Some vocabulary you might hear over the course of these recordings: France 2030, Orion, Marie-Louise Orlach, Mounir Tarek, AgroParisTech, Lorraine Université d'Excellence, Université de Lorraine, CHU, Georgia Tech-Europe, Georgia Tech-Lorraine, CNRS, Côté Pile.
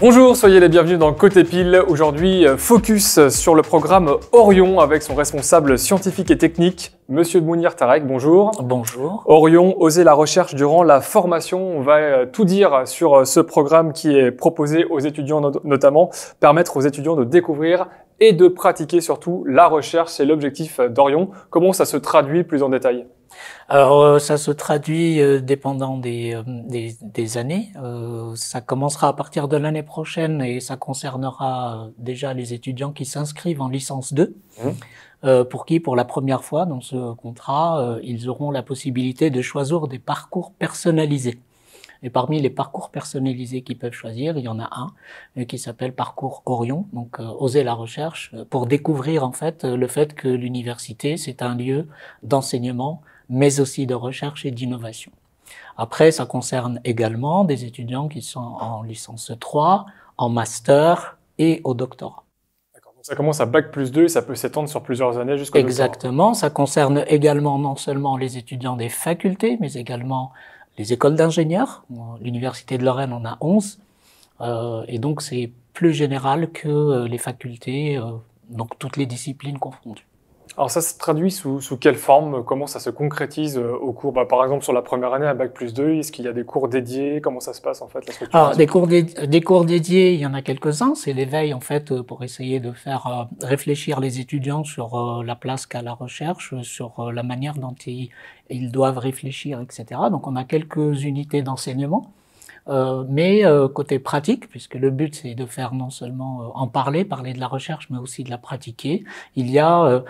Bonjour, soyez les bienvenus dans Côté Pile. Aujourd'hui, focus sur le programme Orion avec son responsable scientifique et technique, Monsieur Mounir Tarek. Bonjour. Bonjour. Orion, oser la recherche durant la formation. On va tout dire sur ce programme qui est proposé aux étudiants, notamment permettre aux étudiants de découvrir et de pratiquer surtout la recherche. C'est l'objectif d'Orion. Comment ça se traduit plus en détail? Alors, ça se traduit dépendant des années. Ça commencera à partir de l'année prochaine et ça concernera déjà les étudiants qui s'inscrivent en licence 2, pour qui, pour la première fois dans ce contrat, ils auront la possibilité de choisir des parcours personnalisés. Et parmi les parcours personnalisés qu'ils peuvent choisir, il y en a un qui s'appelle Parcours Orion, donc oser la recherche, pour découvrir en fait le fait que l'université, c'est un lieu d'enseignement, mais aussi de recherche et d'innovation. Après, ça concerne également des étudiants qui sont en licence 3, en master et au doctorat. Ça commence à Bac plus 2 et ça peut s'étendre sur plusieurs années jusqu'au doctorat. Exactement, ça concerne également non seulement les étudiants des facultés, mais également les écoles d'ingénieurs. L'Université de Lorraine en a 11, et donc c'est plus général que les facultés, donc toutes les disciplines confondues. Alors ça se traduit sous quelle forme? Comment ça se concrétise au cours? Par exemple, sur la première année, à Bac plus 2, est-ce qu'il y a des cours dédiés? Comment ça se passe en fait? Alors, des cours dédiés, il y en a quelques-uns. C'est l'éveil en fait pour essayer de faire réfléchir les étudiants sur la place qu'a la recherche, sur la manière dont ils doivent réfléchir, etc. Donc on a quelques unités d'enseignement. Mais côté pratique, puisque le but c'est de faire non seulement en parler de la recherche, mais aussi de la pratiquer, il y a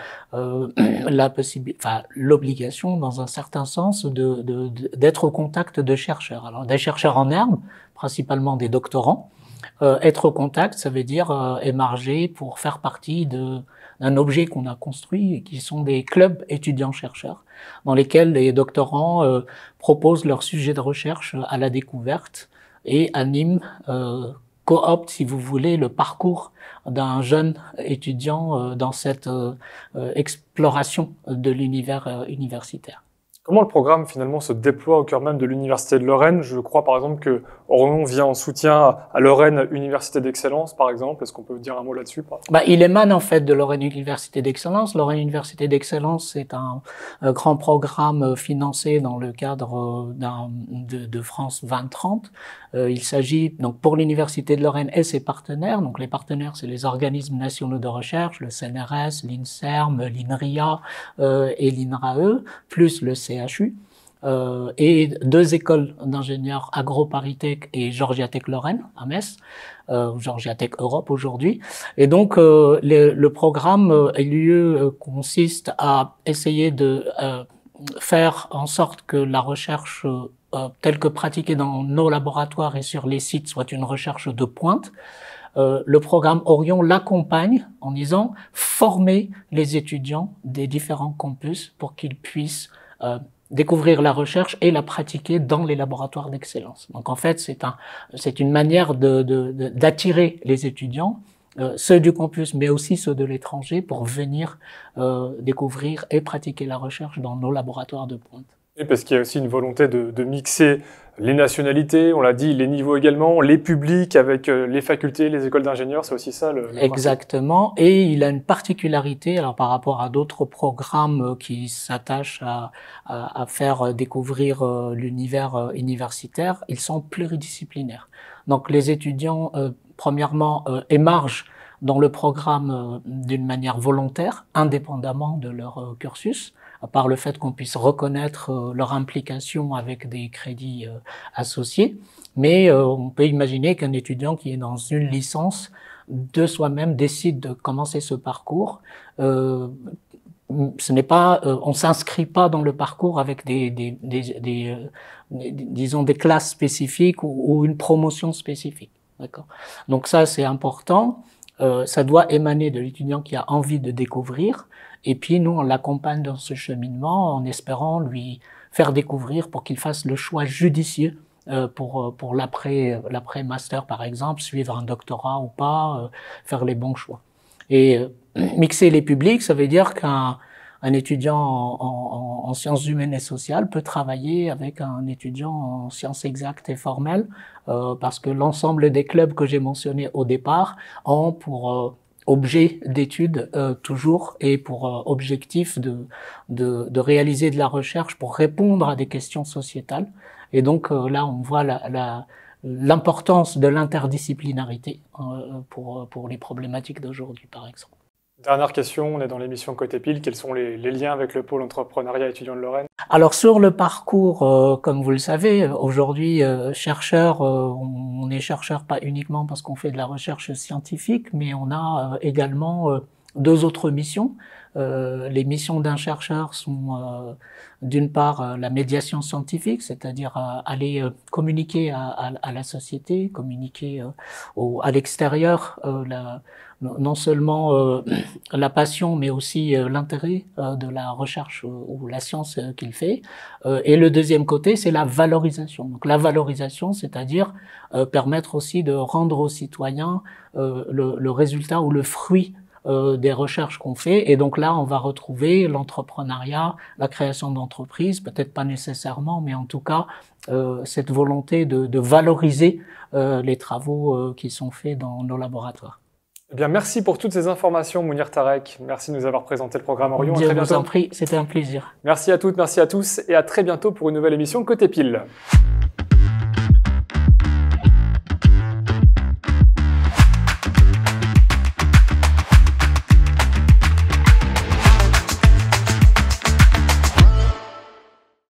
l'obligation, dans un certain sens, d'être au contact de chercheurs. Alors des chercheurs en herbe, principalement des doctorants. Être au contact, ça veut dire émarger pour faire partie d'un objet qu'on a construit, et qui sont des clubs étudiants-chercheurs, dans lesquels les doctorants proposent leurs sujets de recherche à la découverte et animent, cooptent, si vous voulez, le parcours d'un jeune étudiant dans cette exploration de l'univers universitaire. Comment le programme finalement se déploie au cœur même de l'Université de Lorraine? Je crois par exemple que Orion vient en soutien à Lorraine Université d'Excellence par exemple. Est-ce qu'on peut dire un mot là-dessus? Il émane en fait de Lorraine Université d'Excellence. Lorraine Université d'Excellence, c'est un grand programme financé dans le cadre de France 2030. Il s'agit donc pour l'Université de Lorraine et ses partenaires. Donc les partenaires, c'est les organismes nationaux de recherche, le CNRS, l'INSERM, l'INRIA et l'INRAE, plus le CHU, et deux écoles d'ingénieurs, AgroParisTech et Georgia Tech-Lorraine à Metz, Georgia Tech-Europe aujourd'hui. Et donc le programme consiste à essayer de faire en sorte que la recherche telle que pratiquée dans nos laboratoires et sur les sites soit une recherche de pointe. Le programme Orion l'accompagne en disant former les étudiants des différents campus pour qu'ils puissent découvrir la recherche et la pratiquer dans les laboratoires d'excellence. Donc en fait, c'est une manière d'attirer les étudiants, ceux du campus, mais aussi ceux de l'étranger, pour venir découvrir et pratiquer la recherche dans nos laboratoires de pointe. Et parce qu'il y a aussi une volonté de mixer les nationalités, on l'a dit, les niveaux également, les publics avec les facultés, les écoles d'ingénieurs, c'est aussi ça le Exactement, principe. Et il a une particularité alors par rapport à d'autres programmes qui s'attachent à faire découvrir l'univers universitaire, ils sont pluridisciplinaires. Donc les étudiants, premièrement, émargent dans le programme d'une manière volontaire, indépendamment de leur cursus, à part le fait qu'on puisse reconnaître leur implication avec des crédits associés. Mais on peut imaginer qu'un étudiant qui est dans une licence de soi-même décide de commencer ce parcours. On s'inscrit pas dans le parcours avec disons des classes spécifiques ou une promotion spécifique. D'accord. Donc ça, c'est important. Ça doit émaner de l'étudiant qui a envie de découvrir. Et puis nous, on l'accompagne dans ce cheminement en espérant lui faire découvrir pour qu'il fasse le choix judicieux pour l'après-master, par exemple, suivre un doctorat ou pas, faire les bons choix. Et mixer les publics, ça veut dire qu'un un étudiant en sciences humaines et sociales peut travailler avec un étudiant en sciences exactes et formelles, parce que l'ensemble des clubs que j'ai mentionnés au départ ont pour objet d'étude toujours et pour objectif de réaliser de la recherche pour répondre à des questions sociétales. Et donc là, on voit l'importance de l'interdisciplinarité pour les problématiques d'aujourd'hui, par exemple. Dernière question, on est dans l'émission Côté Pile. Quels sont les liens avec le pôle entrepreneuriat étudiant de Lorraine? Alors sur le parcours, comme vous le savez, aujourd'hui chercheur, on est chercheur pas uniquement parce qu'on fait de la recherche scientifique, mais on a également deux autres missions. Les missions d'un chercheur sont d'une part la médiation scientifique, c'est-à-dire aller communiquer à la société, communiquer à l'extérieur, non seulement la passion, mais aussi l'intérêt de la recherche ou la science qu'il fait. Et le deuxième côté, c'est la valorisation. Donc la valorisation, c'est-à-dire permettre aussi de rendre aux citoyens le résultat ou le fruit des recherches qu'on fait. Et donc là, on va retrouver l'entrepreneuriat, la création d'entreprises, peut-être pas nécessairement, mais en tout cas, cette volonté de valoriser les travaux qui sont faits dans nos laboratoires. Eh bien, merci pour toutes ces informations, Mounir Tarek. Merci de nous avoir présenté le programme Orion. Bien, je vous en prie, c'était un plaisir. Merci à toutes, merci à tous, et à très bientôt pour une nouvelle émission Côté Pile.